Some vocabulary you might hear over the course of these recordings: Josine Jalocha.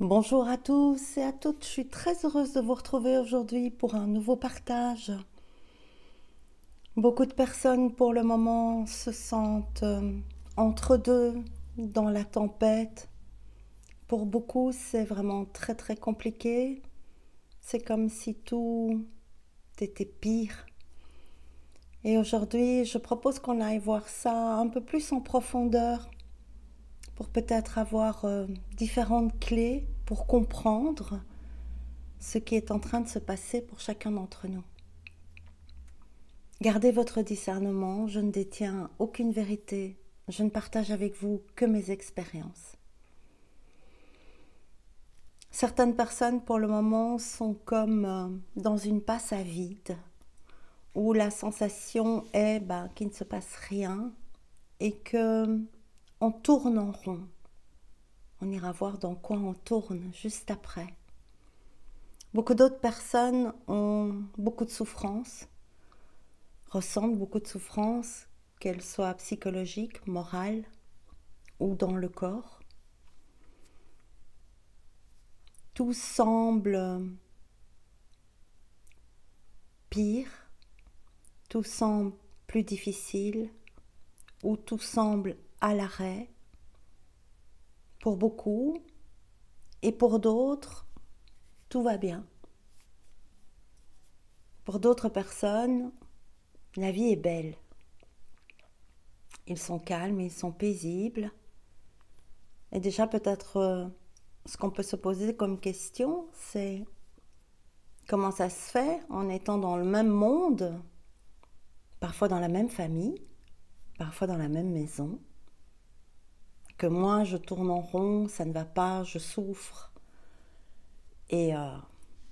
Bonjour à tous et à toutes, je suis très heureuse de vous retrouver aujourd'hui pour un nouveau partage. Beaucoup de personnes pour le moment se sentent entre deux, dans la tempête. Pour beaucoup, c'est vraiment très très compliqué. C'est comme si tout était pire. Et aujourd'hui, je propose qu'on aille voir ça un peu plus en profondeur, pour peut-être avoir différentes clés pour comprendre ce qui est en train de se passer pour chacun d'entre nous. Gardez votre discernement, je ne détiens aucune vérité, je ne partage avec vous que mes expériences. Certaines personnes pour le moment sont comme dans une passe à vide, où la sensation est qu'il ne se passe rien et que on tourne en rond. On ira voir dans quoi on tourne juste après. Beaucoup d'autres personnes ont beaucoup de souffrances, ressentent beaucoup de souffrances, qu'elles soient psychologiques, morales ou dans le corps. Tout semble pire, tout semble plus difficile ou tout semble à l'arrêt pour beaucoup, et pour d'autres tout va bien. Pour d'autres personnes, la vie est belle, ils sont calmes, ils sont paisibles. Et déjà, peut-être ce qu'on peut se poser comme question, c'est comment ça se fait, en étant dans le même monde, parfois dans la même famille, parfois dans la même maison, que moi je tourne en rond, ça ne va pas, je souffre et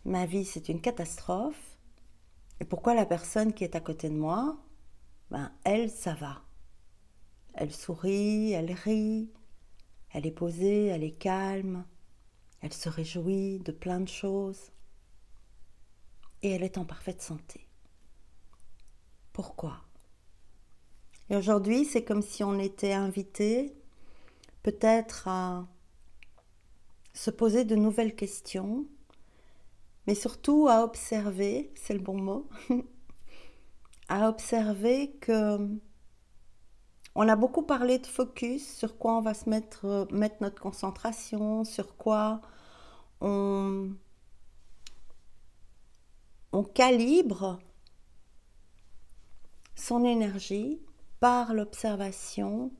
ma vie c'est une catastrophe, et pourquoi la personne qui est à côté de moi, elle, ça va, elle sourit, elle rit, elle est posée, elle est calme, elle se réjouit de plein de choses et elle est en parfaite santé. Pourquoi? Et aujourd'hui, c'est comme si on était invité peut-être à se poser de nouvelles questions, mais surtout à observer, c'est le bon mot, à observer que on a beaucoup parlé de focus, sur quoi on va se mettre notre concentration, sur quoi on calibre son énergie par l'observation,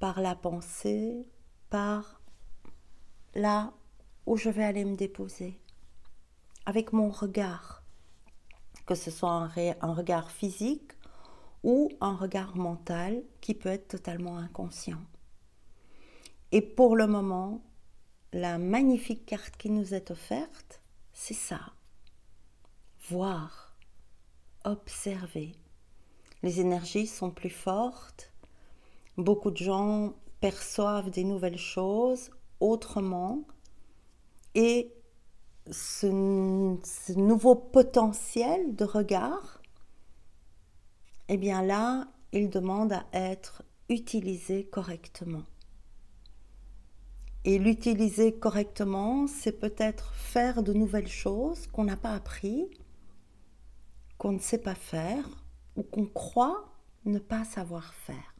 par la pensée, par là où je vais aller me déposer, avec mon regard, que ce soit un regard physique ou un regard mental qui peut être totalement inconscient. Et pour le moment, la magnifique carte qui nous est offerte, c'est ça. Voir, observer. Les énergies sont plus fortes. Beaucoup de gens perçoivent des nouvelles choses autrement, et ce nouveau potentiel de regard, eh bien là, il demande à être utilisé correctement. Et l'utiliser correctement, c'est peut-être faire de nouvelles choses qu'on n'a pas appris, qu'on ne sait pas faire ou qu'on croit ne pas savoir faire.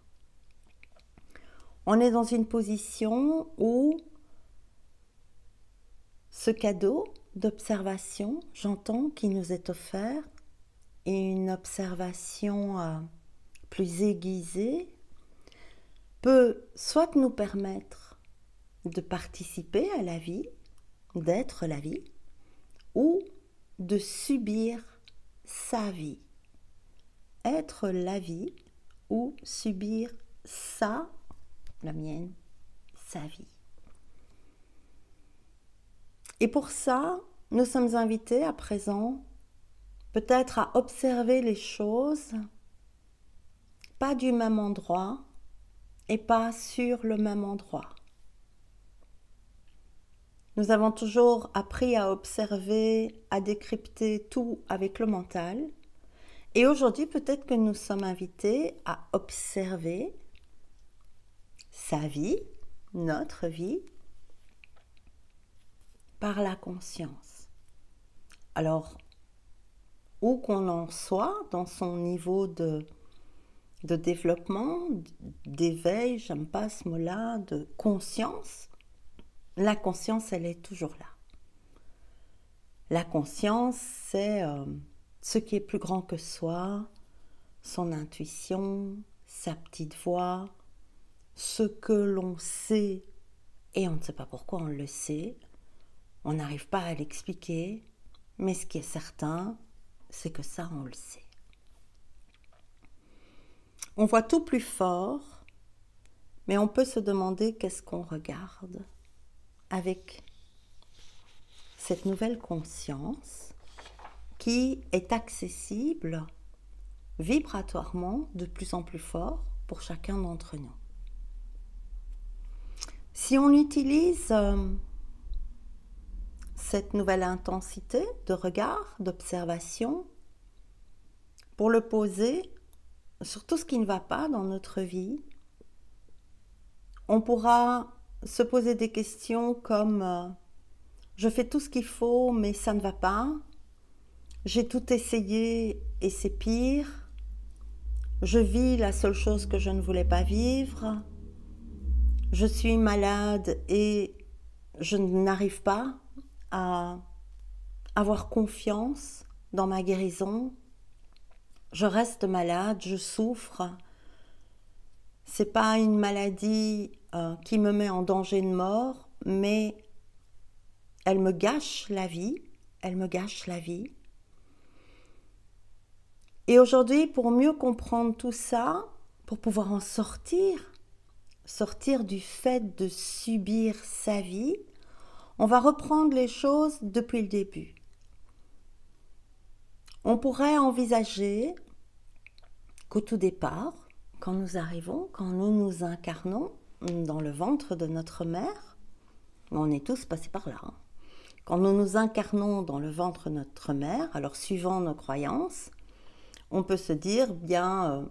On est dans une position où ce cadeau d'observation, j'entends, qui nous est offert, et une observation plus aiguisée, peut soit nous permettre de participer à la vie, d'être la vie, ou de subir sa vie. Être la vie ou subir sa vie. La mienne, sa vie. Et pour ça, nous sommes invités à présent peut-être à observer les choses pas du même endroit et pas sur le même endroit. Nous avons toujours appris à observer, à décrypter tout avec le mental, et aujourd'hui peut-être que nous sommes invités à observer sa vie, notre vie, par la conscience. Alors, où qu'on en soit dans son niveau de développement, d'éveil, j'aime pas ce mot-là, de conscience, la conscience, elle est toujours là. La conscience, c'est ce qui est plus grand que soi, son intuition, sa petite voix, ce que l'on sait et on ne sait pas pourquoi on le sait, on n'arrive pas à l'expliquer, mais ce qui est certain, c'est que ça, on le sait. On voit tout plus fort, mais on peut se demander qu'est-ce qu'on regarde avec cette nouvelle conscience qui est accessible vibratoirement de plus en plus fort pour chacun d'entre nous. Si on utilise cette nouvelle intensité de regard, d'observation, pour le poser sur tout ce qui ne va pas dans notre vie, on pourra se poser des questions comme je fais tout ce qu'il faut mais ça ne va pas, j'ai tout essayé et c'est pire, je vis la seule chose que je ne voulais pas vivre, je suis malade et je n'arrive pas à avoir confiance dans ma guérison, je reste malade, je souffre, c'est pas une maladie qui me met en danger de mort, mais elle me gâche la vie, elle me gâche la vie. Et aujourd'hui, pour mieux comprendre tout ça, pour pouvoir en sortir, sortir du fait de subir sa vie, on va reprendre les choses depuis le début. On pourrait envisager qu'au tout départ, quand nous arrivons, quand nous nous incarnons dans le ventre de notre mère, on est tous passés par là, hein. Quand nous nous incarnons dans le ventre de notre mère, alors suivant nos croyances, on peut se dire, bien,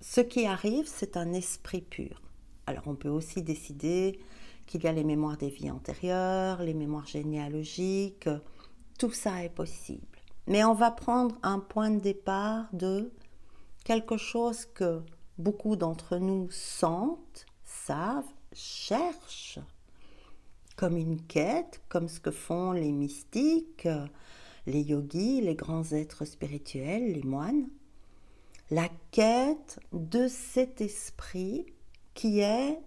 ce qui arrive, c'est un esprit pur. Alors on peut aussi décider qu'il y a les mémoires des vies antérieures, les mémoires généalogiques, tout ça est possible. Mais on va prendre un point de départ de quelque chose que beaucoup d'entre nous sentent, savent, cherchent, comme une quête, comme ce que font les mystiques, les yogis, les grands êtres spirituels, les moines. La quête de cet esprit qui est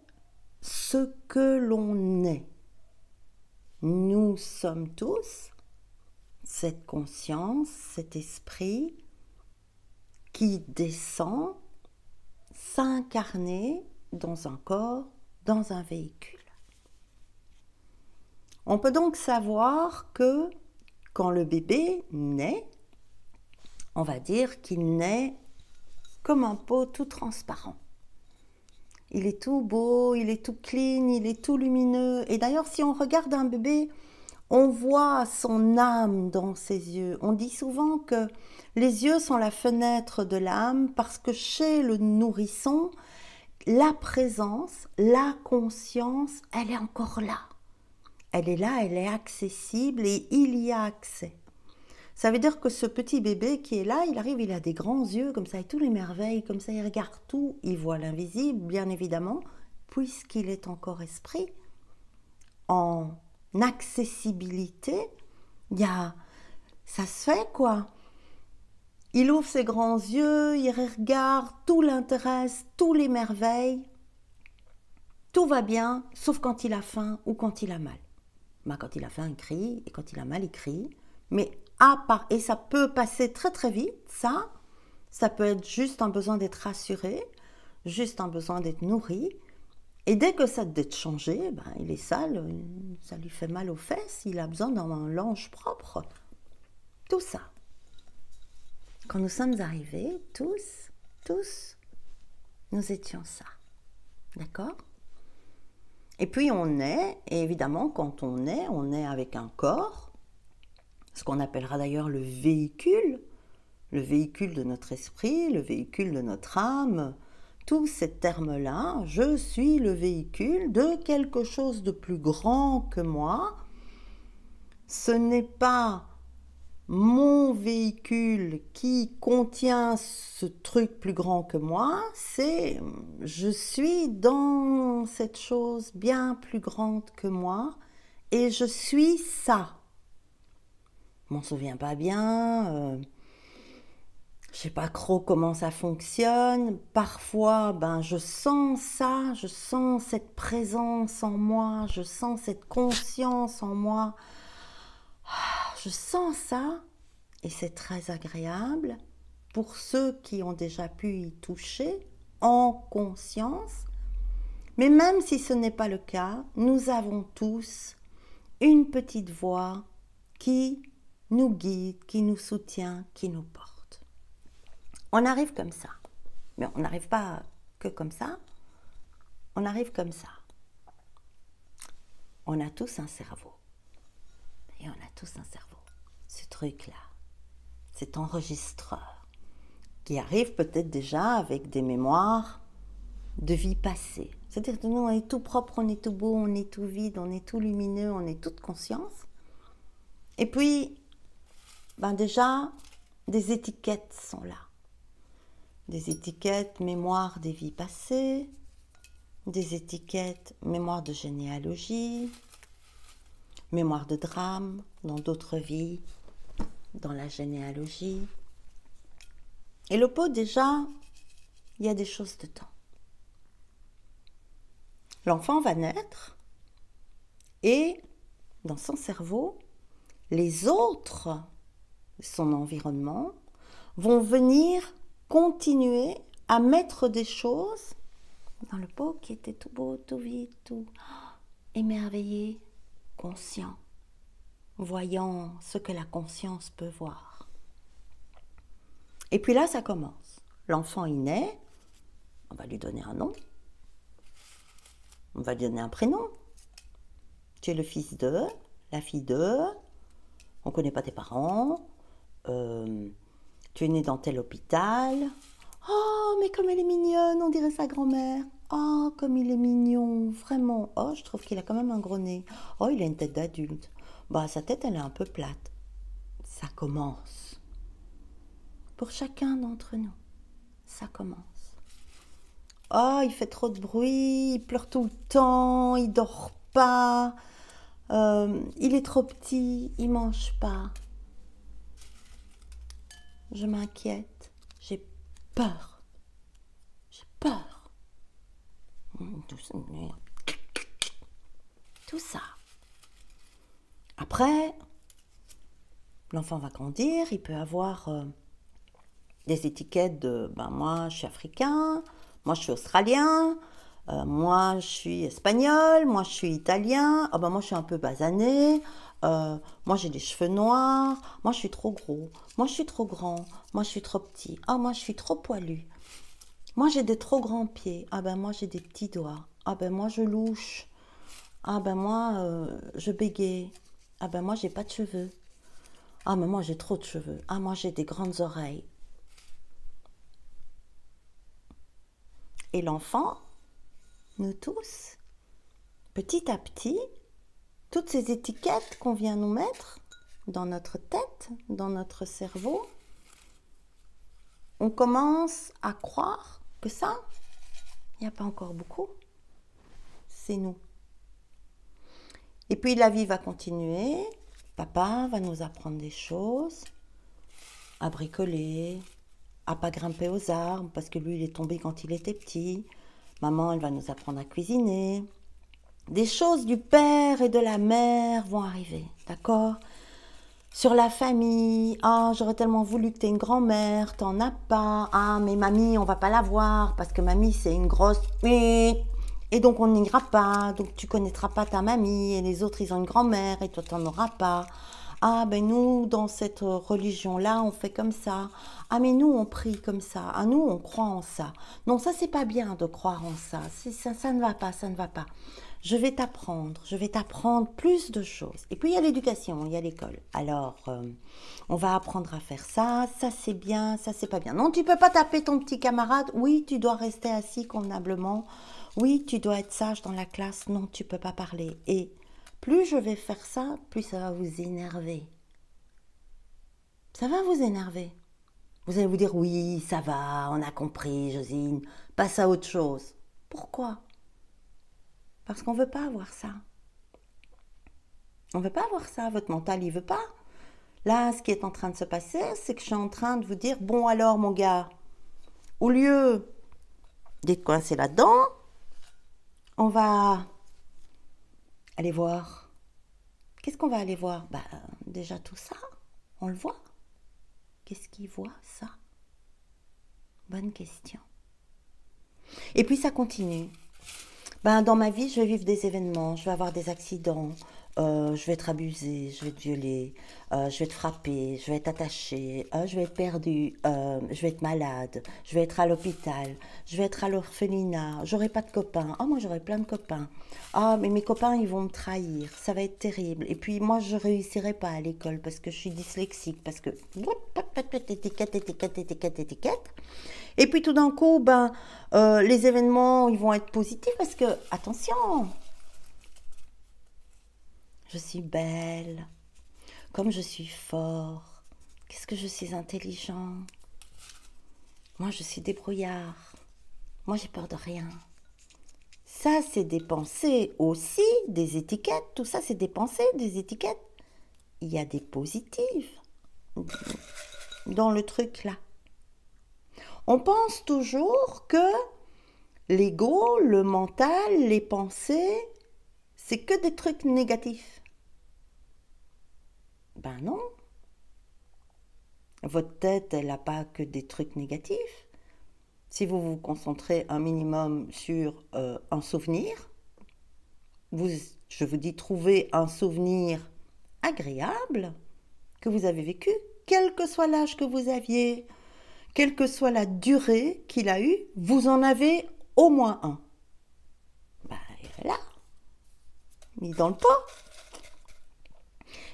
ce que l'on est. Nous sommes tous cette conscience, cet esprit qui descend s'incarner dans un corps, dans un véhicule. On peut donc savoir que quand le bébé naît, on va dire qu'il naît comme un pot tout transparent. Il est tout beau, il est tout clean, il est tout lumineux. Et d'ailleurs, si on regarde un bébé, on voit son âme dans ses yeux. On dit souvent que les yeux sont la fenêtre de l'âme parce que chez le nourrisson, la présence, la conscience, elle est encore là. Elle est là, elle est accessible et il y a accès. Ça veut dire que ce petit bébé qui est là, il arrive, il a des grands yeux comme ça, il tout l'émerveille, comme ça, il regarde tout, il voit l'invisible, bien évidemment, puisqu'il est encore esprit. En accessibilité, ça se fait quoi. Il ouvre ses grands yeux, il regarde, tout l'intéresse, tout l'émerveille, tout va bien, sauf quand il a faim ou quand il a mal. Quand il a faim, il crie, et quand il a mal, il crie, mais et ça peut passer très très vite, ça peut être juste un besoin d'être rassuré, juste un besoin d'être nourri, et dès que ça d'être changé, il est sale, ça lui fait mal aux fesses, il a besoin d'un linge propre, tout ça. Quand nous sommes arrivés, tous, nous étions ça, d'accord? Et puis on est, et évidemment quand on est avec un corps, ce qu'on appellera d'ailleurs le véhicule de notre esprit, le véhicule de notre âme, tous ces termes-là, je suis le véhicule de quelque chose de plus grand que moi, ce n'est pas mon véhicule qui contient ce truc plus grand que moi, c'est je suis dans cette chose bien plus grande que moi et je suis ça. Je m'en souviens pas bien, je sais pas trop comment ça fonctionne. Parfois, je sens ça, je sens cette présence en moi, je sens cette conscience en moi. Je sens ça et c'est très agréable pour ceux qui ont déjà pu y toucher en conscience. Mais même si ce n'est pas le cas, nous avons tous une petite voix qui nous guide, qui nous soutient, qui nous porte. On arrive comme ça, mais on n'arrive pas que comme ça, on arrive comme ça. On a tous un cerveau. Et on a tous un cerveau. Ce truc-là, cet enregistreur, qui arrive peut-être déjà avec des mémoires de vie passée. C'est-à-dire que nous, on est tout propre, on est tout beau, on est tout vide, on est tout lumineux, on est toute conscience. Et puis, déjà, des étiquettes sont là. Des étiquettes mémoire des vies passées, des étiquettes mémoire de généalogie, mémoire de drame, dans d'autres vies, dans la généalogie. Et le pot, déjà, il y a des choses dedans. L'enfant va naître et, dans son cerveau, les autres, son environnement, vont venir continuer à mettre des choses dans le pot qui était tout beau, tout vide, tout émerveillé, conscient, voyant ce que la conscience peut voir. Et puis là, ça commence. L'enfant, il naît, on va lui donner un nom, on va lui donner un prénom. Tu es le fils de, la fille de, on ne connaît pas tes parents, tu es né dans tel hôpital. Oh, mais comme elle est mignonne, on dirait sa grand-mère. Oh, comme il est mignon, vraiment. Oh, je trouve qu'il a quand même un gros nez. Oh, il a une tête d'adulte. Sa tête, elle est un peu plate. Ça commence. Pour chacun d'entre nous, ça commence. Oh, il fait trop de bruit, il pleure tout le temps, il dort pas, il est trop petit, il mange pas. Je m'inquiète, j'ai peur. J'ai peur. Tout ça. Après, l'enfant va grandir, il peut avoir des étiquettes de moi je suis africain, moi je suis australien, moi je suis espagnol, moi je suis italien, moi je suis un peu basané, moi j'ai des cheveux noirs, moi je suis trop gros, moi je suis trop grand, moi je suis trop petit, moi je suis trop poilu. Moi, j'ai des trop grands pieds. Moi, j'ai des petits doigts. Moi, je louche. Moi, je bégaye. Moi, j'ai pas de cheveux. Moi, j'ai trop de cheveux. Moi, j'ai des grandes oreilles. Et l'enfant, nous tous, petit à petit, toutes ces étiquettes qu'on vient nous mettre dans notre tête, dans notre cerveau, on commence à croire que ça, il n'y a pas encore beaucoup, c'est nous. Et puis la vie va continuer, papa va nous apprendre des choses, à bricoler, à pas grimper aux arbres parce que lui il est tombé quand il était petit, maman elle va nous apprendre à cuisiner, des choses du père et de la mère vont arriver, d'accord ? Sur la famille, j'aurais tellement voulu que tu aies une grand-mère, t'en as pas. Mais mamie, on va pas la voir parce que mamie, c'est une grosse... Et donc, on n'ira pas. Donc, tu connaîtras pas ta mamie et les autres, ils ont une grand-mère et toi, t'en auras pas. Nous, dans cette religion-là, on fait comme ça. Mais nous, on prie comme ça. Nous, on croit en ça. Non, ça, c'est pas bien de croire en ça. Ça ne va pas, ça ne va pas. Je vais t'apprendre plus de choses. Et puis, il y a l'éducation, il y a l'école. Alors, on va apprendre à faire ça, ça c'est bien, ça c'est pas bien. Non, tu peux pas taper ton petit camarade. Oui, tu dois rester assis convenablement. Oui, tu dois être sage dans la classe. Non, tu peux pas parler. Et plus je vais faire ça, plus ça va vous énerver. Ça va vous énerver. Vous allez vous dire, oui, ça va, on a compris, Josine, passe à autre chose. Pourquoi? Parce qu'on ne veut pas avoir ça. On ne veut pas avoir ça, votre mental, il ne veut pas. Là, ce qui est en train de se passer, c'est que je suis en train de vous dire, bon alors, mon gars, au lieu d'être coincé là-dedans, on va aller voir. Qu'est-ce qu'on va aller voir? Bah, déjà tout ça, on le voit. Qu'est-ce qu'il voit, ça? Bonne question. Et puis, ça continue. Ben, dans ma vie, je vais vivre des événements, je vais avoir des accidents, je vais être abusée, je vais être violée, je vais être frappée, je vais être attachée, je vais être perdue, je vais être malade, je vais être à l'hôpital, je vais être à l'orphelinat, j'aurai pas de copains, oh moi j'aurai plein de copains, ah mais mes copains ils vont me trahir, ça va être terrible, et puis moi je réussirai pas à l'école parce que je suis dyslexique, parce que étiquette, et puis tout d'un coup, ben, les événements ils vont être positifs parce que, attention, je suis belle, comme je suis fort, qu'est-ce que je suis intelligent, moi je suis débrouillard, moi j'ai peur de rien. Ça c'est des pensées aussi, des étiquettes, tout ça c'est des pensées, des étiquettes. Il y a des positives dans le truc là. On pense toujours que l'ego, le mental, les pensées, c'est que des trucs négatifs. Ben non. Votre tête, elle n'a pas que des trucs négatifs. Si vous vous concentrez un minimum sur un souvenir, je vous dis, trouvez un souvenir agréable que vous avez vécu, quel que soit l'âge que vous aviez, quelle que soit la durée qu'il a eu, vous en avez au moins un. Ben, là, mis dans le pot.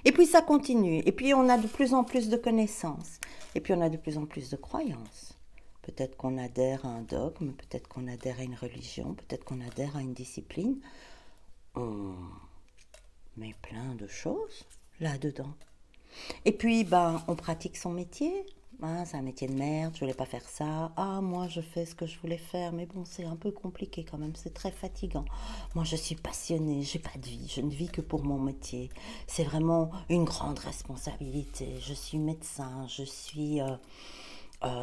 Et puis, ça continue. Et puis, on a de plus en plus de connaissances. Et puis, on a de plus en plus de croyances. Peut-être qu'on adhère à un dogme, peut-être qu'on adhère à une religion, peut-être qu'on adhère à une discipline. On met plein de choses là-dedans. Et puis, ben, on pratique son métier. Ah, c'est un métier de merde, je voulais pas faire ça. Ah, moi, je fais ce que je voulais faire, mais bon, c'est un peu compliqué quand même, c'est très fatigant. Moi, je suis passionnée, j'ai pas de vie, je ne vis que pour mon métier. C'est vraiment une grande responsabilité. Je suis médecin, je suis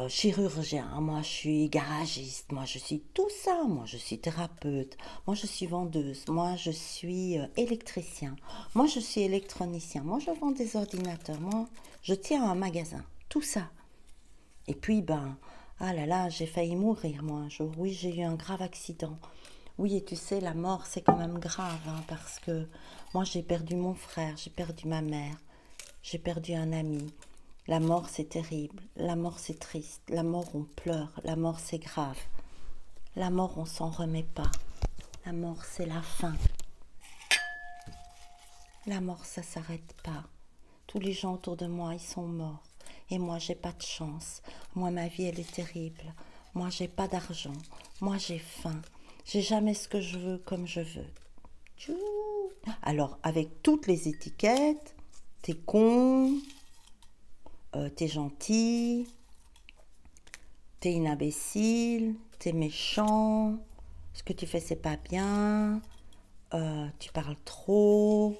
chirurgien, moi, je suis garagiste, moi, je suis tout ça. Moi, je suis thérapeute, moi, je suis vendeuse, moi, je suis électricien, moi, je suis électronicien, moi, je vends des ordinateurs, moi, je tiens un magasin, tout ça. Et puis, ben, ah là là, j'ai failli mourir, moi, un jour. Oui, j'ai eu un grave accident. Oui, et tu sais, la mort, c'est quand même grave, hein, parce que moi, j'ai perdu mon frère, j'ai perdu ma mère, j'ai perdu un ami. La mort, c'est terrible. La mort, c'est triste. La mort, on pleure. La mort, c'est grave. La mort, on s'en remet pas. La mort, c'est la fin. La mort, ça s'arrête pas. Tous les gens autour de moi, ils sont morts. Et moi, j'ai pas de chance. Moi, ma vie, elle est terrible. Moi, j'ai pas d'argent. Moi, j'ai faim. J'ai jamais ce que je veux comme je veux. Tchou. Alors, avec toutes les étiquettes, t'es con, t'es gentil, t'es une imbécile, t'es méchant, ce que tu fais, c'est pas bien, tu parles trop,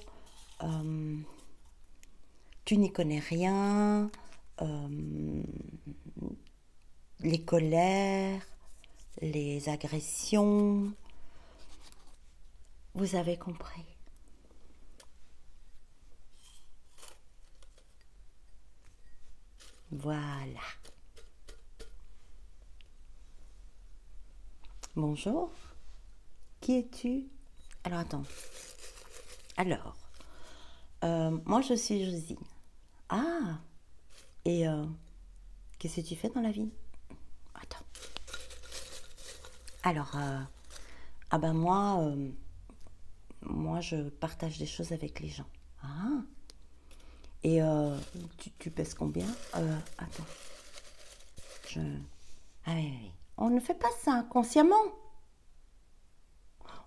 tu n'y connais rien. Les colères, les agressions, vous avez compris. Voilà. Bonjour, qui es-tu? Alors attends, alors, moi je suis Josine. Ah! Et qu'est-ce que tu fais dans la vie? Attends. Alors, ah ben moi, je partage des choses avec les gens. Ah. Et tu pèses combien? Attends. Ah oui, oui, oui. On ne fait pas ça consciemment.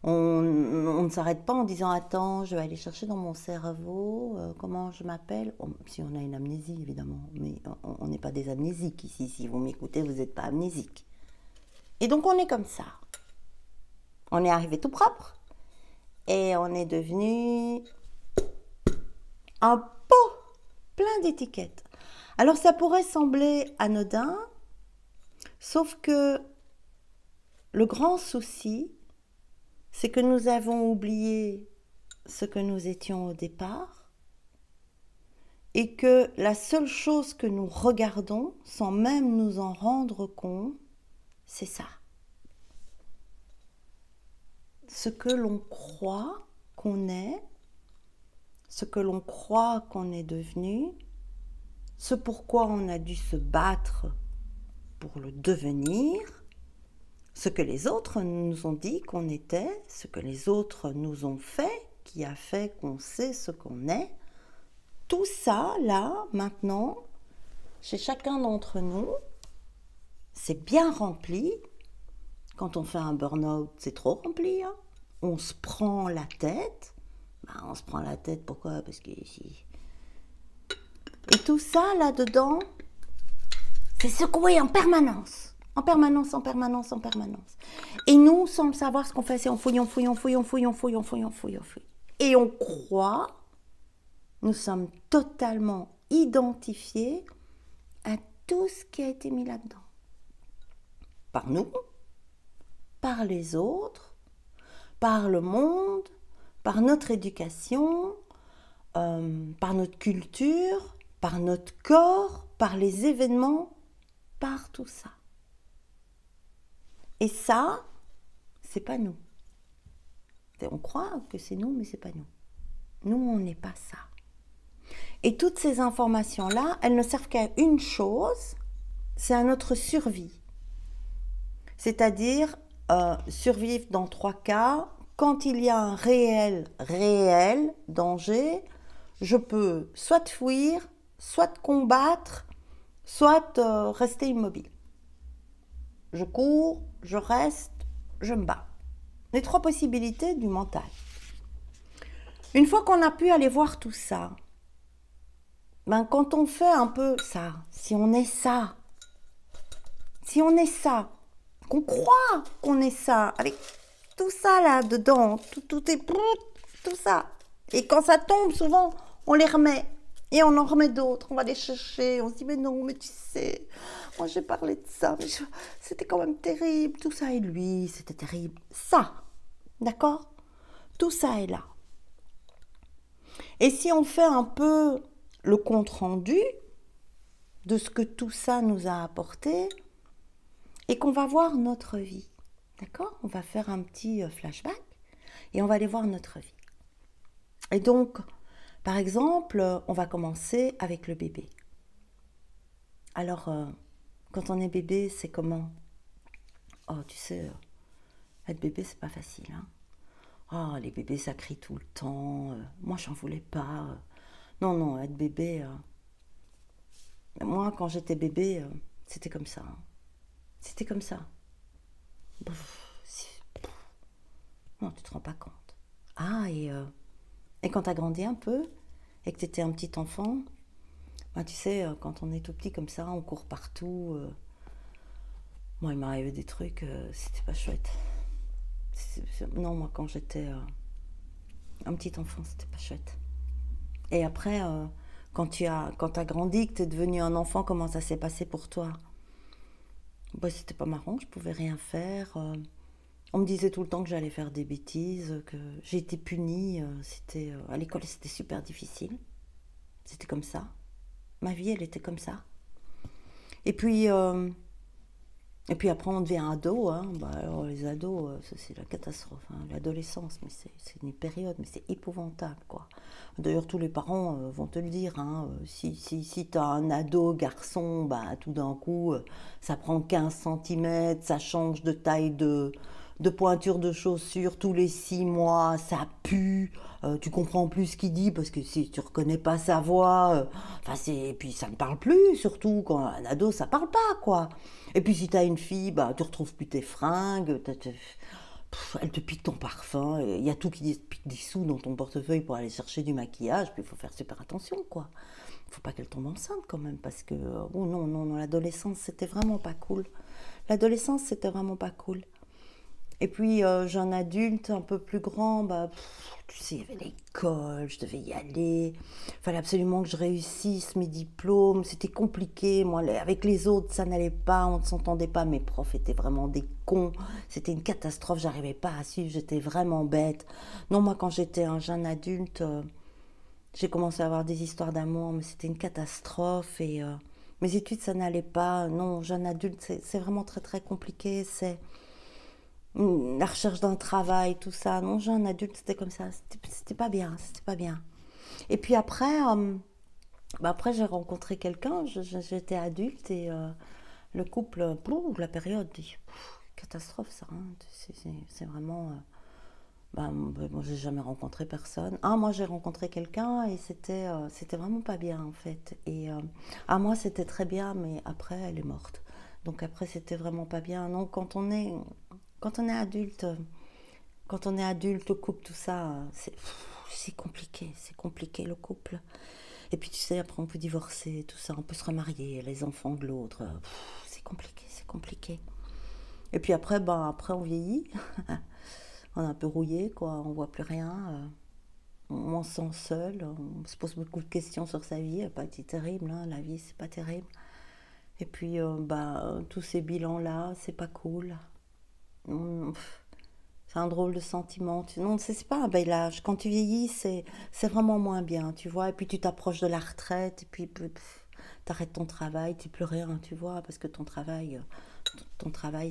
On ne s'arrête pas en disant « Attends, je vais aller chercher dans mon cerveau, comment je m'appelle ?» Si on a une amnésie, évidemment, mais on n'est pas des amnésiques ici. Si vous m'écoutez, vous n'êtes pas amnésique. Et donc, on est comme ça. On est arrivé tout propre et on est devenu un pot plein d'étiquettes. Alors, ça pourrait sembler anodin, sauf que le grand souci, c'est que nous avons oublié ce que nous étions au départ et que la seule chose que nous regardons, sans même nous en rendre compte, c'est ça. Ce que l'on croit qu'on est, ce que l'on croit qu'on est devenu, ce pourquoi on a dû se battre pour le devenir, ce que les autres nous ont dit qu'on était, ce que les autres nous ont fait, qui a fait qu'on sait ce qu'on est, tout ça, là, maintenant, chez chacun d'entre nous, c'est bien rempli. Quand on fait un burn-out, c'est trop rempli. Hein, on se prend la tête. Bah, on se prend la tête, pourquoi? Parce que ici. Et tout ça, là-dedans, c'est secoué en permanence. En permanence, en permanence, en permanence. Et nous, sans le savoir, ce qu'on fait, c'est on fouille, on fouille, on fouille, on fouille, on fouille, on fouille, on fouille, on fouille. Et on croit, nous sommes totalement identifiés à tout ce qui a été mis là-dedans. Par nous, par les autres, par le monde, par notre éducation, par notre culture, par notre corps, par les événements, par tout ça. Et ça, c'est pas nous. On croit que c'est nous, mais c'est pas nous. Nous, on n'est pas ça. Et toutes ces informations-là, elles ne servent qu'à une chose, c'est à notre survie. C'est-à-dire survivre dans trois cas. Quand il y a un réel danger, je peux soit fuir, soit combattre, soit rester immobile. Je cours, je reste, je me bats. Les trois possibilités du mental. Une fois qu'on a pu aller voir tout ça, ben quand on fait un peu ça, si on est ça, qu'on croit qu'on est ça, avec tout ça là dedans, tout ça, et quand ça tombe, souvent, on les remet. Et on en remet d'autres, on va les chercher, on se dit mais non, mais tu sais, moi j'ai parlé de ça, mais c'était quand même terrible, tout ça et lui, c'était terrible. Ça, d'accord? Tout ça est là. Et si on fait un peu le compte-rendu de ce que tout ça nous a apporté et qu'on va voir notre vie, d'accord? On va faire un petit flashback et on va aller voir notre vie. Et donc, par exemple, on va commencer avec le bébé. Alors, quand on est bébé, c'est comment? Oh, tu sais, être bébé, c'est pas facile. Hein? Oh, les bébés, ça crie tout le temps. Moi, j'en voulais pas. Non, non, être bébé... Moi, quand j'étais bébé, c'était comme ça. Hein? C'était comme ça. Non, tu te rends pas compte. Ah, et quand tu as grandi un peu et que tu étais un petit enfant, ben tu sais, quand on est tout petit comme ça, on court partout. Moi, il m'arrivait des trucs, c'était pas chouette. Non, moi, quand j'étais un petit enfant, c'était pas chouette. Et après, quand t'as grandi, que tu es devenu un enfant, comment ça s'est passé pour toi? Ben, c'était pas marrant, je pouvais rien faire. On me disait tout le temps que j'allais faire des bêtises, que j'ai été punie. À l'école, c'était super difficile. C'était comme ça. Ma vie, elle était comme ça. Et puis après, on devient ado. Hein. Bah, alors, les ados, c'est la catastrophe. Hein. L'adolescence, mais c'est une période, mais c'est épouvantable, quoi. D'ailleurs, tous les parents vont te le dire. Hein. Si tu as un ado garçon, bah, tout d'un coup, ça prend 15 cm, ça change de taille de pointure de chaussures tous les 6 mois, ça pue, tu comprends plus ce qu'il dit parce que si tu reconnais pas sa voix, et puis ça ne parle plus, surtout quand un ado ça parle pas quoi. Et puis si tu as une fille, bah, tu retrouves plus tes fringues, elle te pique ton parfum, il y a tout qui pique des sous dans ton portefeuille pour aller chercher du maquillage, puis il faut faire super attention, quoi. Il ne faut pas qu'elle tombe enceinte quand même, parce que, oh non, non, non, l'adolescence, c'était vraiment pas cool. L'adolescence, c'était vraiment pas cool. Et puis, jeune adulte, un peu plus grand, bah, pff, tu sais, il y avait l'école, je devais y aller. Il fallait absolument que je réussisse mes diplômes. C'était compliqué. Moi, avec les autres, ça n'allait pas. On ne s'entendait pas. Mes profs étaient vraiment des cons. C'était une catastrophe. Je n'arrivais pas à suivre. J'étais vraiment bête. Non, moi, quand j'étais un jeune adulte, j'ai commencé à avoir des histoires d'amour. Mais c'était une catastrophe. Et mes études, ça n'allait pas. Non, jeune adulte, c'est vraiment très, très compliqué. C'est... la recherche d'un travail, tout ça. Non, jeune adulte, c'était comme ça. C'était pas bien, c'était pas bien. Et puis après, bah après j'ai rencontré quelqu'un, j'étais adulte et le couple, plouf, la période, catastrophe ça. Hein. C'est vraiment... bah, moi, j'ai jamais rencontré personne. Ah, moi, j'ai rencontré quelqu'un et c'était vraiment pas bien, en fait. Et à moi, c'était très bien, mais après, elle est morte. Donc après, c'était vraiment pas bien. Non, quand on est... Quand on est adulte, le couple, tout ça, c'est compliqué le couple. Et puis tu sais, après on peut divorcer, tout ça, on peut se remarier, les enfants de l'autre, c'est compliqué, c'est compliqué. Et puis après, ben, après on vieillit, on est un peu rouillé, quoi, on ne voit plus rien, on se sent seul, on se pose beaucoup de questions sur sa vie, c'est terrible, hein, la vie c'est pas terrible. Et puis ben, tous ces bilans-là, c'est pas cool. C'est un drôle de sentiment. Non, c'est pas un bel âge. Quand tu vieillis, c'est vraiment moins bien, tu vois. Et puis tu t'approches de la retraite, et puis t'arrêtes ton travail, tu plus rien, tu vois, parce que ton travail,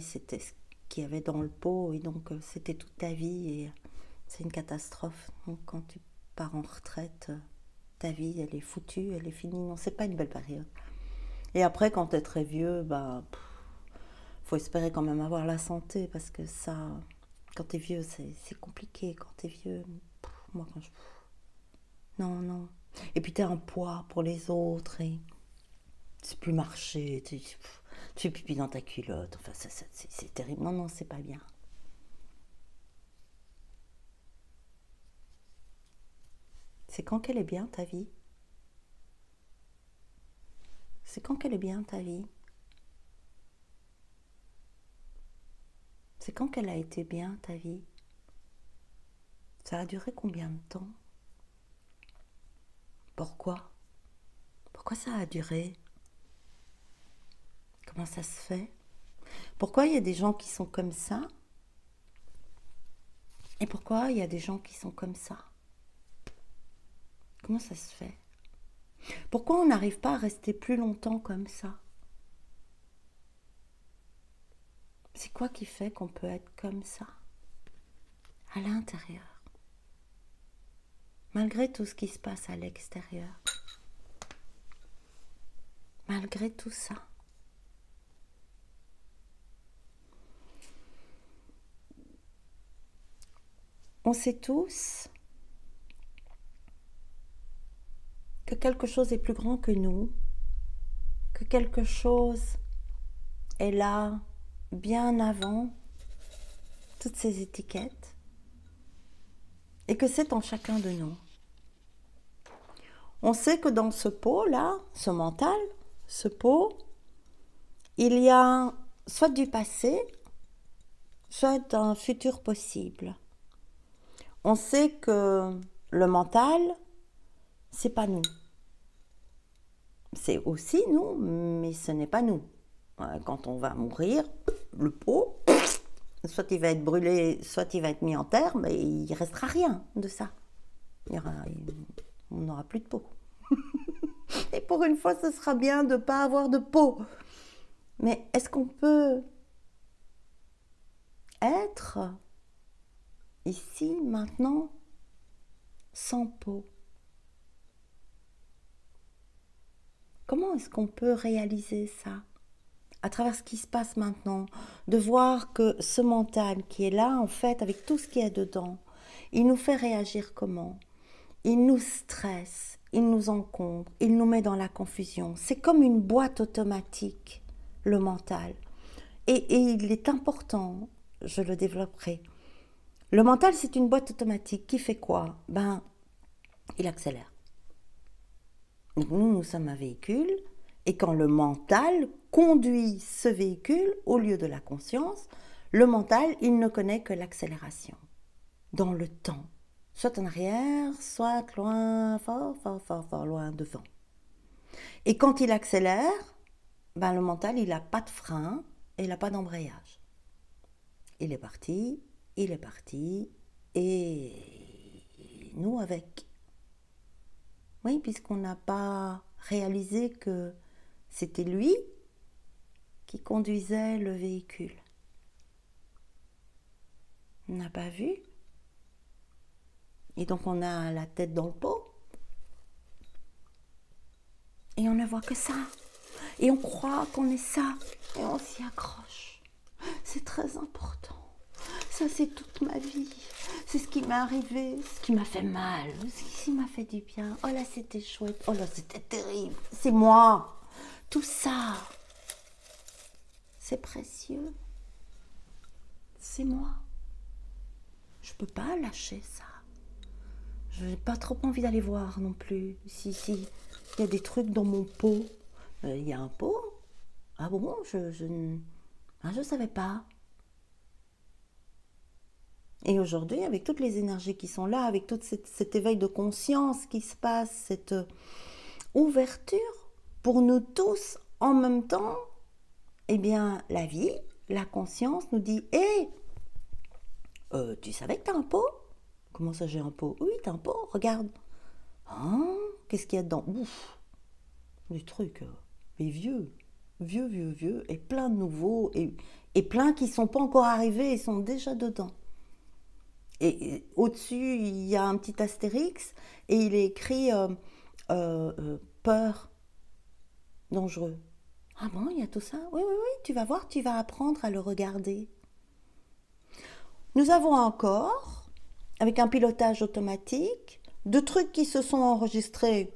c'était ce qu'il y avait dans le pot, et donc c'était toute ta vie, et c'est une catastrophe. Donc quand tu pars en retraite, ta vie, elle est foutue, elle est finie. Non, c'est pas une belle période. Et après, quand t'es très vieux, bah... faut espérer quand même avoir la santé parce que ça, quand t'es vieux, c'est compliqué. Quand t'es vieux, moi quand je... non, non. Et puis t'es un poids pour les autres et c'est plus marcher, tu fais pipi dans ta culotte, enfin c'est terrible. Non, non, c'est pas bien. C'est quand qu'elle est bien ta vie? C'est quand qu'elle est bien ta vie? C'est quand qu'elle a été bien, ta vie? Ça a duré combien de temps? Pourquoi? Pourquoi ça a duré? Comment ça se fait? Pourquoi il y a des gens qui sont comme ça? Et pourquoi il y a des gens qui sont comme ça? Comment ça se fait? Pourquoi on n'arrive pas à rester plus longtemps comme ça? C'est quoi qui fait qu'on peut être comme ça, à l'intérieur, malgré tout ce qui se passe à l'extérieur, malgré tout ça? On sait tous que quelque chose est plus grand que nous, que quelque chose est là, bien avant toutes ces étiquettes, et que c'est en chacun de nous. On sait que dans ce pot là, ce mental, ce pot, il y a soit du passé, soit un futur possible. On sait que le mental, c'est pas nous. C'est aussi nous, mais ce n'est pas nous. Quand on va mourir, le pot, soit il va être brûlé, soit il va être mis en terre, mais il ne restera rien de ça. On n'aura plus de peau. Et pour une fois, ce sera bien de ne pas avoir de peau. Mais est-ce qu'on peut être ici, maintenant, sans peau? Comment est-ce qu'on peut réaliser ça ? À travers ce qui se passe maintenant, de voir que ce mental qui est là, en fait, avec tout ce qu'il y a dedans, il nous fait réagir comment? Il nous stresse, il nous encombre, il nous met dans la confusion. C'est comme une boîte automatique, le mental. Et il est important, je le développerai, Le mental, c'est une boîte automatique qui fait quoi? Ben, il accélère. Donc nous, nous sommes un véhicule, et quand le mental conduit ce véhicule au lieu de la conscience, le mental, il ne connaît que l'accélération, dans le temps, soit en arrière, soit loin, fort, fort, fort, fort loin devant. Et quand il accélère, ben le mental, il n'a pas de frein et il n'a pas d'embrayage. Il est parti, et nous avec. Oui, puisqu'on n'a pas réalisé que c'était lui qui conduisait le véhicule. On n'a pas vu. Et donc on a la tête dans le pot. Et on ne voit que ça. Et on croit qu'on est ça. Et on s'y accroche. C'est très important. Ça, c'est toute ma vie. C'est ce qui m'est arrivé, ce qui m'a fait mal, ce qui m'a fait du bien. Oh là, c'était chouette. Oh là, c'était terrible. C'est moi. Tout ça, c'est précieux. C'est moi. Je peux pas lâcher ça. Je n'ai pas trop envie d'aller voir non plus. Si, il y a des trucs dans mon pot. Il y a un pot? Ah bon, je ne savais pas. Et aujourd'hui, avec toutes les énergies qui sont là, avec tout cet éveil de conscience qui se passe, cette ouverture pour nous tous en même temps, eh bien, la vie, la conscience nous dit « Hé, tu savais que tu as un pot ?» « Comment ça, j'ai un pot ?»« Oui, t'as un pot, regarde. »« Hein? Qu'est-ce qu'il y a dedans ?»« Ouf, des trucs, mais vieux, et plein de nouveaux, et plein qui ne sont pas encore arrivés et sont déjà dedans. » Et au-dessus, il y a un petit astérix et il est écrit peur, dangereux. Ah bon, il y a tout ça? Oui, tu vas voir, tu vas apprendre à le regarder. Nous avons un corps avec un pilotage automatique, de trucs qui se sont enregistrés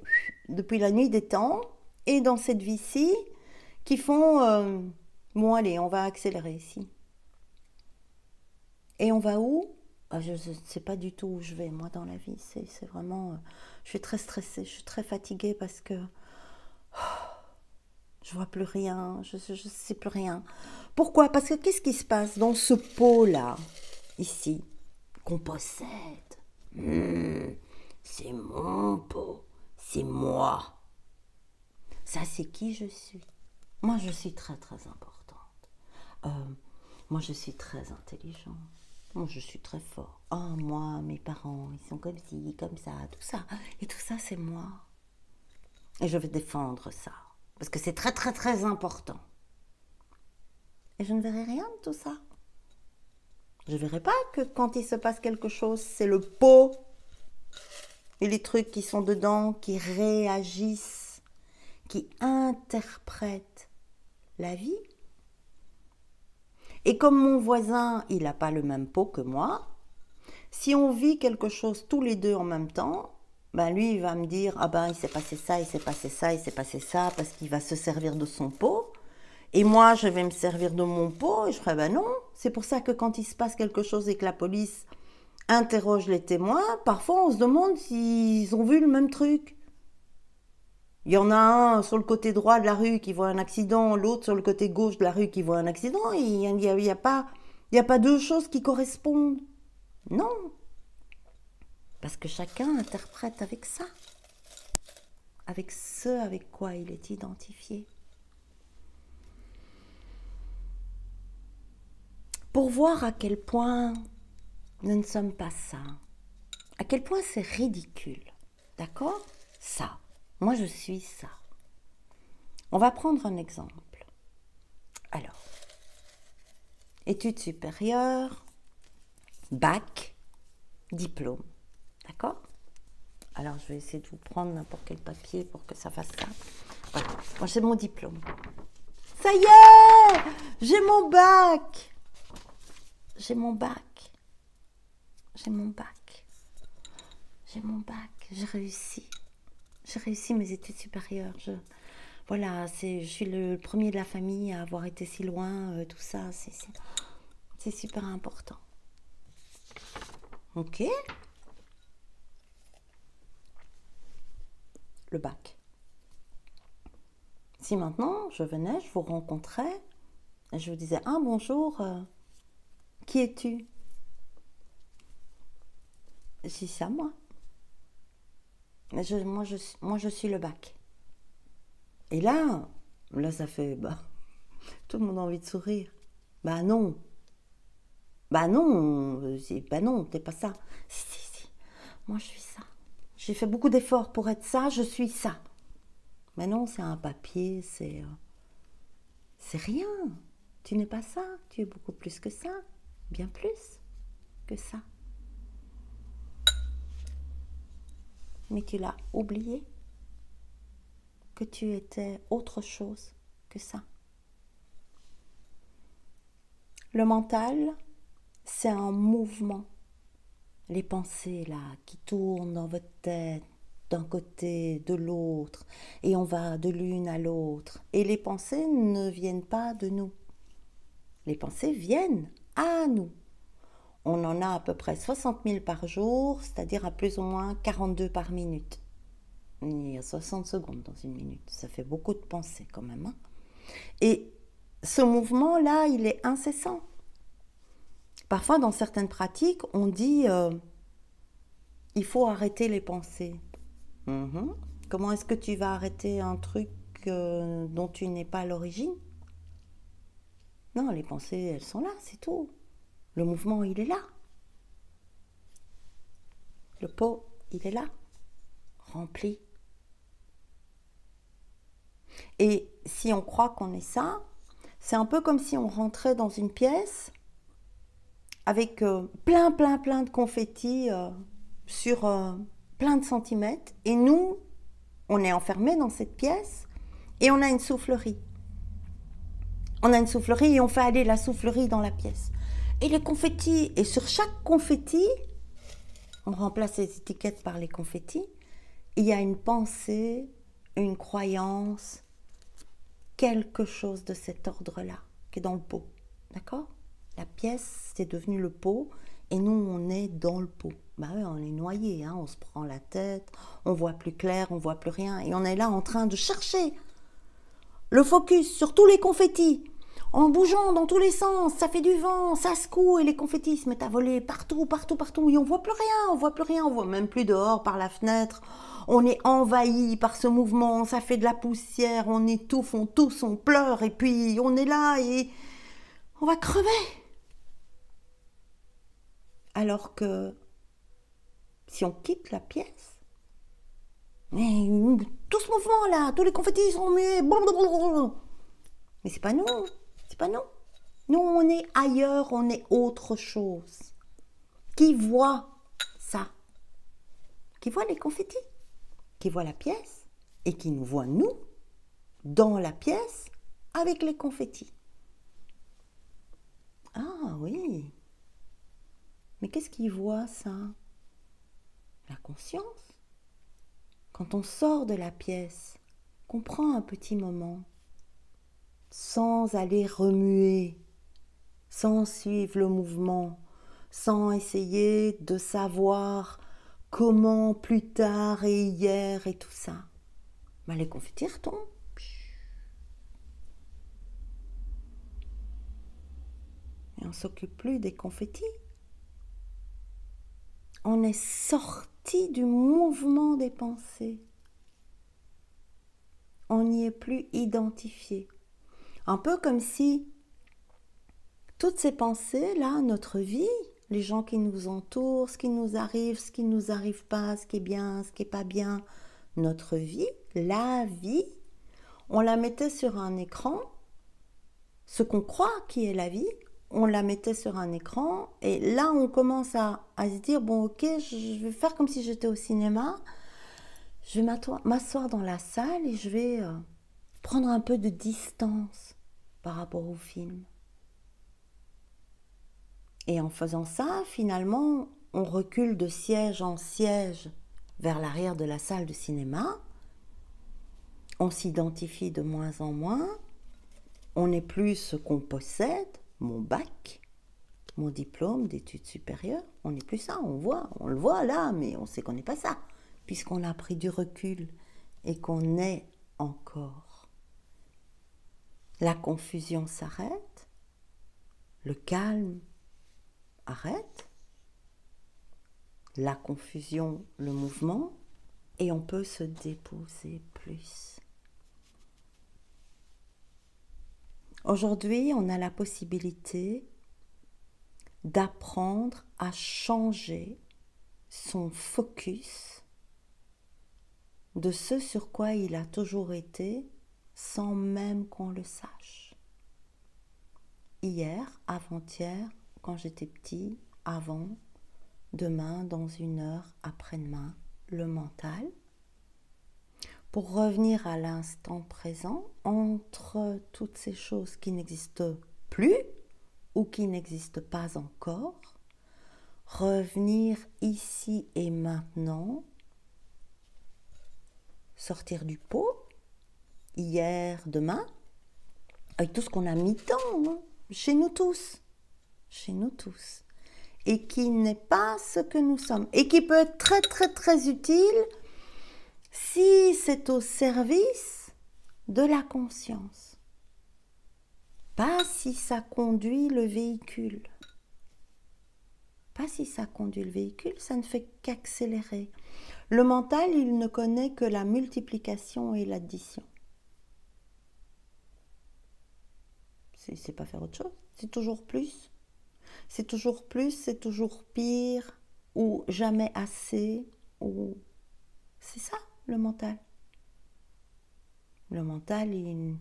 depuis la nuit des temps et dans cette vie-ci qui font bon, allez, on va accélérer ici. Et on va où? Je ne sais pas du tout où je vais, moi, dans la vie. C'est vraiment... je suis très stressée, je suis très fatiguée parce que... je ne vois plus rien, je ne sais plus rien. Pourquoi? Parce que qu'est-ce qui se passe dans ce pot-là, ici, qu'on possède? C'est mon pot, c'est moi. Ça, c'est qui je suis. Moi, je suis très, très importante. Moi, je suis très intelligente. Moi, je suis très fort. Ah, moi, mes parents, ils sont comme ci, comme ça, tout ça. Et tout ça, c'est moi. Et je vais défendre ça. Parce que c'est très, très, très important. Et je ne verrai rien de tout ça. Je ne verrai pas que quand il se passe quelque chose, c'est le pot et les trucs qui sont dedans, qui réagissent, qui interprètent la vie. Et comme mon voisin, il n'a pas le même pot que moi, si on vit quelque chose tous les deux en même temps, ben lui, il va me dire « Ah ben, il s'est passé ça, il s'est passé ça, il s'est passé ça » parce qu'il va se servir de son pot. Et moi, je vais me servir de mon pot et je ferai « Ben non !» C'est pour ça que quand il se passe quelque chose et que la police interroge les témoins, parfois on se demande s'ils ont vu le même truc. Il y en a un sur le côté droit de la rue qui voit un accident, l'autre sur le côté gauche de la rue qui voit un accident. Il n'y a pas deux choses qui correspondent. Non. Parce que chacun interprète avec ça. Avec ce avec quoi il est identifié. Pour voir à quel point nous ne sommes pas ça. À quel point c'est ridicule. D'accord? Ça. Moi, je suis ça. On va prendre un exemple. Alors, études supérieures, bac, diplôme. D'accord? Alors, je vais essayer de vous prendre n'importe quel papier pour que ça fasse ça. Voilà. Moi, j'ai mon diplôme. Ça y est! J'ai mon bac! J'ai mon bac. J'ai mon bac. J'ai mon bac. J'ai réussi. J'ai réussi mes études supérieures. Voilà, je suis le premier de la famille à avoir été si loin, tout ça, c'est super important. OK. Le bac. Si maintenant, je venais, je vous rencontrais, et je vous disais, ah bonjour, qui es-tu? Je dis, c'est à moi. Moi, je suis le bac. Et là, ça fait, bah, tout le monde a envie de sourire. Bah non. Bah non, t'es pas ça. Si, si, moi je suis ça. J'ai fait beaucoup d'efforts pour être ça, je suis ça. Mais non, c'est un papier, c'est rien. Tu n'es pas ça, tu es beaucoup plus que ça. Bien plus que ça. Mais tu l'as oublié que tu étais autre chose que ça. Le mental, c'est un mouvement. Les pensées là qui tournent dans votre tête, d'un côté, de l'autre, et on va de l'une à l'autre. Et les pensées ne viennent pas de nous. Les pensées viennent à nous. On en a à peu près 60 000 par jour, c'est-à-dire à plus ou moins 42 par minute. Il y a 60 secondes dans une minute. Ça fait beaucoup de pensées quand même, hein? Et ce mouvement-là, il est incessant. Parfois, dans certaines pratiques, on dit il faut arrêter les pensées. Comment est-ce que tu vas arrêter un truc dont tu n'es pas à l'origine? Non, les pensées, elles sont là, c'est tout. Le mouvement, il est là. Le pot, il est là, rempli. Et si on croit qu'on est ça, c'est un peu comme si on rentrait dans une pièce avec plein de confettis sur... plein de centimètres, et nous, on est enfermés dans cette pièce et on a une soufflerie. On a une soufflerie et on fait aller la soufflerie dans la pièce. Et les confettis, et sur chaque confetti, on remplace les étiquettes par les confettis, il y a une pensée, une croyance, quelque chose de cet ordre-là, qui est dans le pot. D'accord? La pièce, c'est devenu le pot, et nous, on est dans le pot. Bah oui, on est noyé, hein, on se prend la tête, on voit plus clair, on voit plus rien. Et on est là en train de chercher le focus sur tous les confettis, en bougeant dans tous les sens, ça fait du vent, ça secoue, et les confettis se mettent à voler partout, et on voit plus rien, on voit même plus dehors par la fenêtre. On est envahi par ce mouvement, ça fait de la poussière, on étouffe, on tousse, on pleure, et puis on est là et on va crever. Alors que si on quitte la pièce, mais tout ce mouvement là, tous les confettis sont muets, mais c'est pas nous, Nous on est ailleurs, on est autre chose. Qui voit ça? Qui voit les confettis? Qui voit la pièce? Et qui nous voit nous, dans la pièce, avec les confettis. Ah oui, mais qu'est-ce qu'il voit ça? La conscience. Quand on sort de la pièce, qu'on prend un petit moment, sans aller remuer, sans suivre le mouvement, sans essayer de savoir comment plus tard et hier et tout ça, ben les confettis retombent. Et on ne s'occupe plus des confettis. On est sorti du mouvement des pensées. On n'y est plus identifié. Un peu comme si toutes ces pensées-là, notre vie, les gens qui nous entourent, ce qui nous arrive, ce qui ne nous arrive pas, ce qui est bien, ce qui n'est pas bien, notre vie, la vie, on la mettait sur un écran, ce qu'on croit qui est la vie, on la mettait sur un écran, et là on commence à se dire, bon ok, je vais faire comme si j'étais au cinéma, je vais m'asseoir dans la salle et je vais prendre un peu de distance par rapport au film. Et en faisant ça, finalement, on recule de siège en siège vers l'arrière de la salle de cinéma, on s'identifie de moins en moins, on n'est plus ce qu'on possède, mon bac, mon diplôme d'études supérieures, on n'est plus ça, on le voit là, mais on sait qu'on n'est pas ça, puisqu'on a pris du recul et qu'on est encore. La confusion s'arrête, le calme arrête, la confusion, le mouvement, et on peut se déposer plus. Aujourd'hui, on a la possibilité d'apprendre à changer son focus de ce sur quoi il a toujours été sans même qu'on le sache. Hier, avant-hier, quand j'étais petit, avant, demain, dans une heure, après-demain, le mental, pour revenir à l'instant présent, entre toutes ces choses qui n'existent plus ou qui n'existent pas encore, revenir ici et maintenant, sortir du pot, hier, demain, avec tout ce qu'on a mis tant, chez nous tous, et qui n'est pas ce que nous sommes, et qui peut être très très très utile si c'est au service de la conscience, pas si ça conduit le véhicule. Pas si ça conduit le véhicule, ça ne fait qu'accélérer. Le mental, il ne connaît que la multiplication et l'addition. C'est pas faire autre chose, c'est toujours plus. C'est toujours plus, c'est toujours pire, ou jamais assez, ou... C'est ça, le mental. Le mental,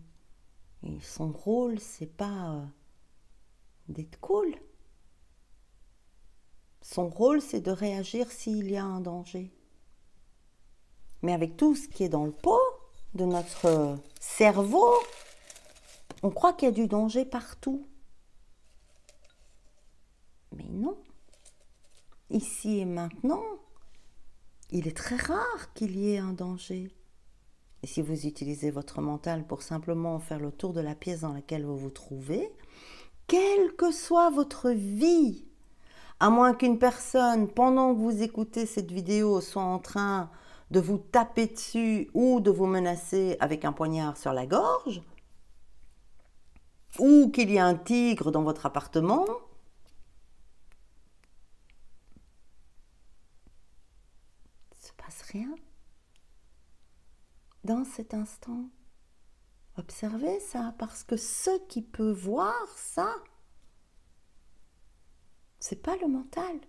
son rôle, c'est pas d'être cool. Son rôle, c'est de réagir s'il y a un danger. Mais avec tout ce qui est dans le pot de notre cerveau, on croit qu'il y a du danger partout. Mais non. Ici et maintenant, il est très rare qu'il y ait un danger. Et si vous utilisez votre mental pour simplement faire le tour de la pièce dans laquelle vous vous trouvez, quelle que soit votre vie, à moins qu'une personne, pendant que vous écoutez cette vidéo, soit en train de vous taper dessus ou de vous menacer avec un poignard sur la gorge, ou qu'il y a un tigre dans votre appartement, il ne se passe rien. Dans cet instant, observez ça, parce que ce qui peut voir ça, c'est pas le mental.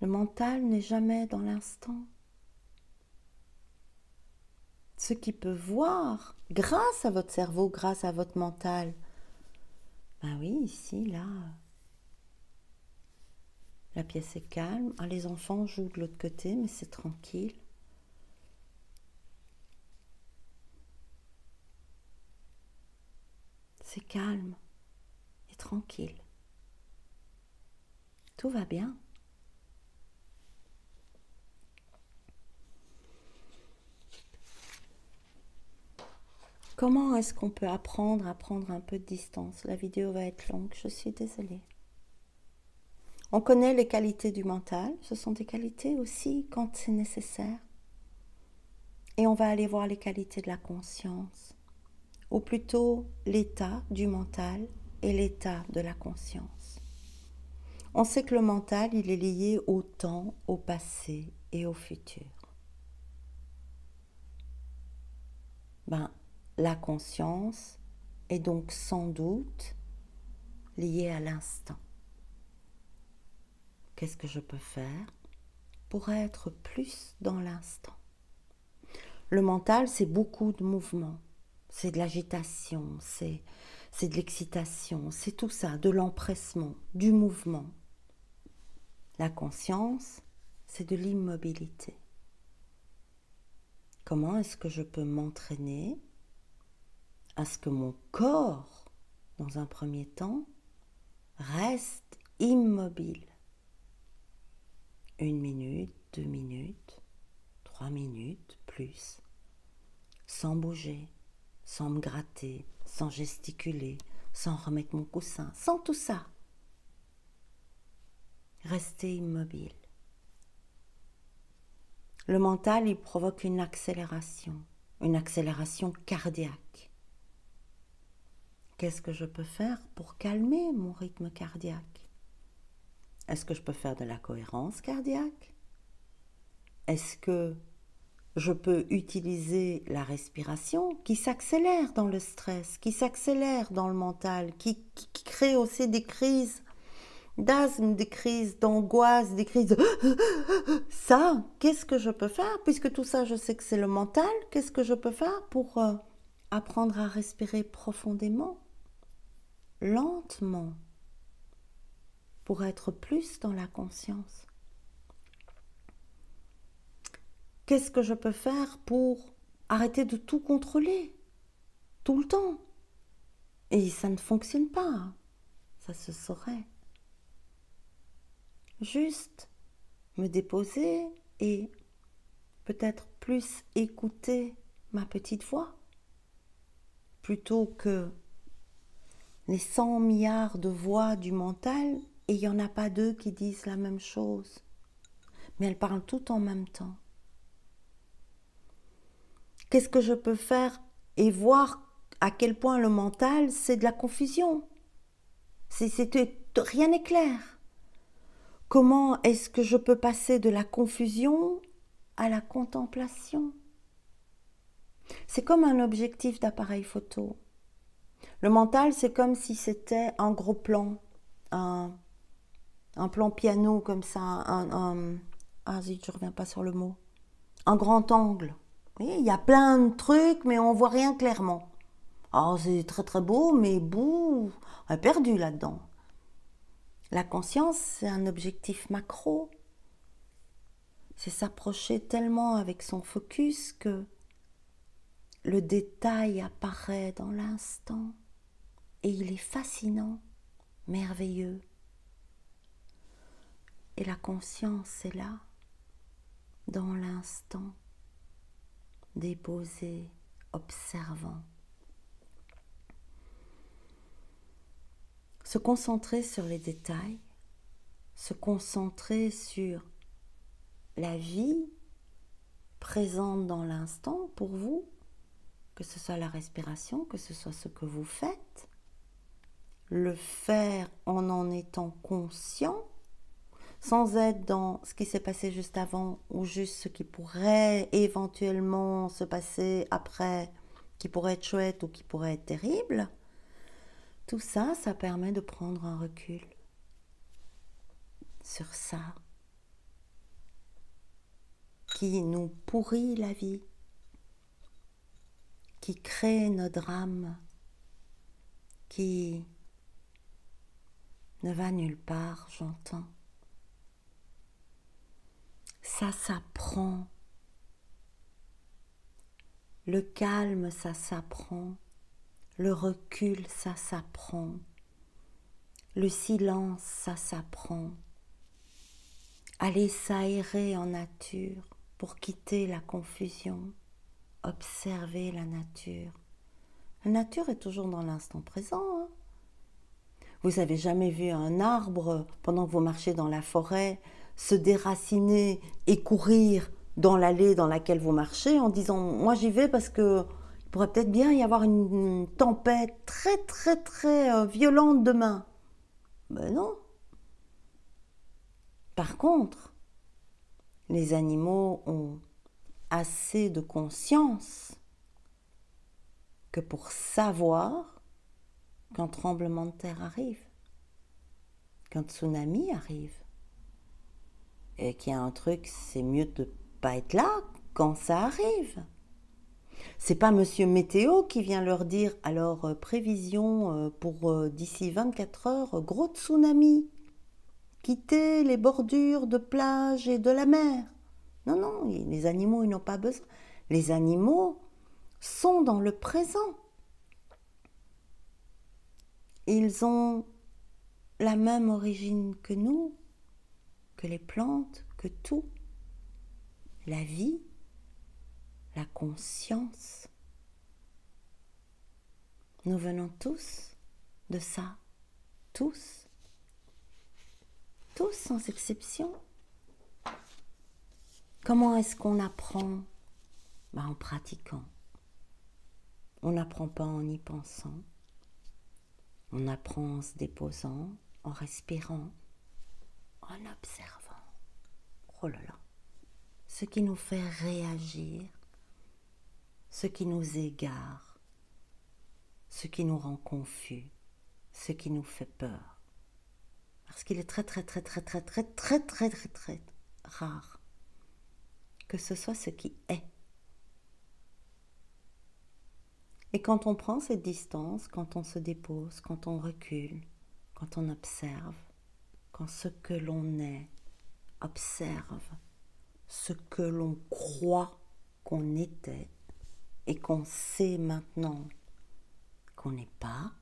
Le mental n'est jamais dans l'instant. Ce qui peut voir, grâce à votre cerveau, grâce à votre mental, ben oui, ici, là, la pièce est calme. Ah, les enfants jouent de l'autre côté, mais c'est tranquille. C'est calme et tranquille. Tout va bien. Comment est-ce qu'on peut apprendre à prendre un peu de distance? La vidéo va être longue, je suis désolée. On connaît les qualités du mental, ce sont des qualités aussi quand c'est nécessaire. Et on va aller voir les qualités de la conscience, ou plutôt l'état du mental et l'état de la conscience. On sait que le mental, il est lié au temps, au passé et au futur. La conscience est donc sans doute liée à l'instant. Qu'est-ce que je peux faire pour être plus dans l'instant? Le mental, c'est beaucoup de mouvements, c'est de l'agitation, c'est de l'excitation, c'est tout ça, de l'empressement, du mouvement. La conscience, c'est de l'immobilité. Comment est-ce que je peux m'entraîner à ce que mon corps, dans un premier temps, reste immobile? 1 minute, 2 minutes, 3 minutes, plus. Sans bouger, sans me gratter, sans gesticuler, sans remettre mon coussin, sans tout ça. restez immobile. Le mental, il provoque une accélération cardiaque. Qu'est-ce que je peux faire pour calmer mon rythme cardiaque? Est-ce que je peux faire de la cohérence cardiaque? Est-ce que je peux utiliser la respiration qui s'accélère dans le stress, qui s'accélère dans le mental, qui crée aussi des crises d'asthme, des crises d'angoisse, des crises de... Ça, qu'est-ce que je peux faire? Puisque tout ça, je sais que c'est le mental, qu'est-ce que je peux faire pour apprendre à respirer profondément, lentement, pour être plus dans la conscience? Qu'est-ce que je peux faire pour arrêter de tout contrôler, tout le temps? Et ça ne fonctionne pas, ça se saurait. Juste me déposer et peut-être plus écouter ma petite voix, plutôt que les 100 milliards de voix du mental, et il n'y en a pas deux qui disent la même chose, mais elles parlent toutes en même temps. Qu'est-ce que je peux faire et voir à quel point le mental, c'est de la confusion. Rien n'est clair. Comment est-ce que je peux passer de la confusion à la contemplation? C'est comme un objectif d'appareil photo. Le mental, c'est comme si c'était un gros plan, un plan piano comme ça, ah zut, je ne reviens pas sur le mot, un grand angle. Oui, il y a plein de trucs, mais on ne voit rien clairement. Oh, c'est très très beau, mais bouh, on est perdu là-dedans. La conscience, c'est un objectif macro. C'est s'approcher tellement avec son focus que le détail apparaît dans l'instant. Et il est fascinant, merveilleux. Et la conscience est là, dans l'instant. Déposé, observant. Se concentrer sur les détails, se concentrer sur la vie présente dans l'instant pour vous, que ce soit la respiration, que ce soit ce que vous faites, le faire en étant conscient, sans être dans ce qui s'est passé juste avant ou juste ce qui pourrait éventuellement se passer après, qui pourrait être chouette ou qui pourrait être terrible. Tout ça, ça permet de prendre un recul sur ça qui nous pourrit la vie, qui crée nos drames, qui ne va nulle part, j'entends. Ça s'apprend. Le calme, ça s'apprend. Le recul, ça s'apprend. Le silence, ça s'apprend. Aller s'aérer en nature pour quitter la confusion. Observer la nature. La nature est toujours dans l'instant présent, hein. Vous n'avez jamais vu un arbre pendant que vous marchez dans la forêt se déraciner et courir dans l'allée dans laquelle vous marchez en disant « moi j'y vais parce qu'il pourrait peut-être bien y avoir une tempête très très très violente demain ». Ben non. Par contre, les animaux ont assez de conscience que pour savoir qu'un tremblement de terre arrive, qu'un tsunami arrive, et qu'il y a un truc, c'est mieux de ne pas être là quand ça arrive. C'est pas Monsieur Météo qui vient leur dire « alors prévision pour d'ici 24 heures, gros tsunami, quittez les bordures de plage et de la mer ». Non, non, les animaux, ils n'ont pas besoin. Les animaux sont dans le présent. Ils ont la même origine que nous, que les plantes, que tout, la vie, la conscience. Nous venons tous de ça, tous. tous sans exception. Comment est-ce qu'on apprend? En pratiquant. On n'apprend pas en y pensant. On apprend en se déposant, en respirant, en observant. Oh là là! Ce qui nous fait réagir, ce qui nous égare, ce qui nous rend confus, ce qui nous fait peur. Parce qu'il est très très très très très très très très très très rare que ce soit ce qui est. Et quand on prend cette distance, quand on se dépose, quand on recule, quand on observe, quand ce que l'on est observe ce que l'on croit qu'on était et qu'on sait maintenant qu'on n'est pas,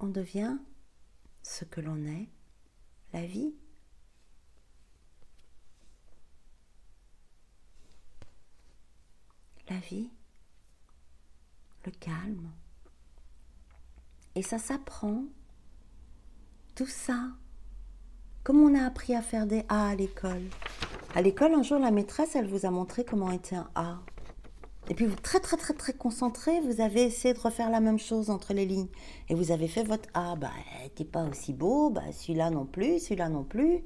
on devient ce que l'on est, la vie. La vie, le calme. Et ça s'apprend, tout ça, comme on a appris à faire des A à l'école. À l'école, un jour, la maîtresse, elle vous a montré comment était un A. Et puis, vous très, très, très, très concentré, vous avez essayé de refaire la même chose entre les lignes. Et vous avez fait votre « Ah, t'es pas aussi beau, celui-là non plus, celui-là non plus. »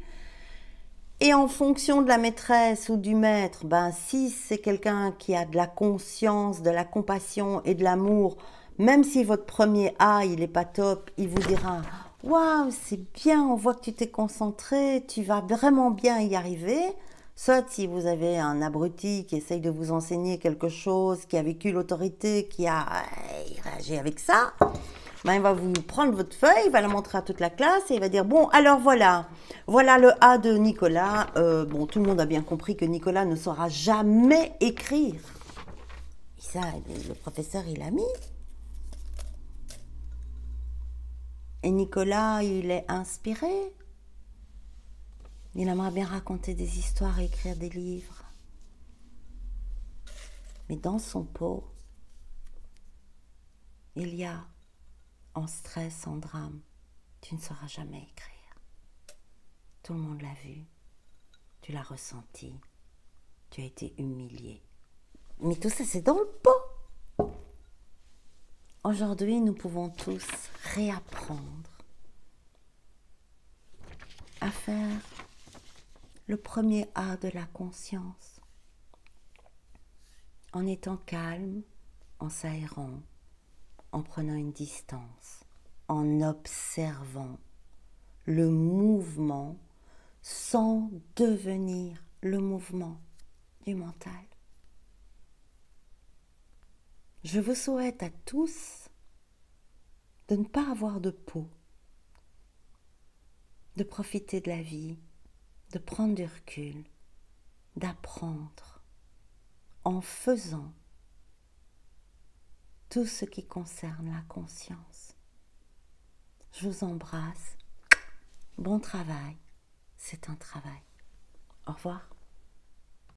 Et en fonction de la maîtresse ou du maître, si c'est quelqu'un qui a de la conscience, de la compassion et de l'amour, même si votre premier « A », il n'est pas top, il vous dira « Waouh, c'est bien, on voit que tu t'es concentré, tu vas vraiment bien y arriver. » Soit si vous avez un abruti qui essaye de vous enseigner quelque chose, qui a vécu l'autorité, qui a réagi avec ça, il va vous prendre votre feuille, il va la montrer à toute la classe et il va dire « Bon, alors voilà, voilà le A de Nicolas. Tout le monde a bien compris que Nicolas ne saura jamais écrire. » Et ça, le professeur, il l'a mis. Et Nicolas, il est inspiré. Il aimerait bien raconter des histoires et écrire des livres. Mais dans son pot, il y a en stress, en drame, tu ne sauras jamais écrire. Tout le monde l'a vu, tu l'as ressenti, tu as été humilié. Mais tout ça, c'est dans le pot. Aujourd'hui, nous pouvons tous réapprendre à faire le premier A de la conscience, en étant calme, en s'aérant, en prenant une distance, en observant le mouvement sans devenir le mouvement du mental. Je vous souhaite à tous de ne pas avoir de peau, de profiter de la vie, de prendre du recul, d'apprendre en faisant tout ce qui concerne la conscience. Je vous embrasse. Bon travail. C'est un travail. Au revoir.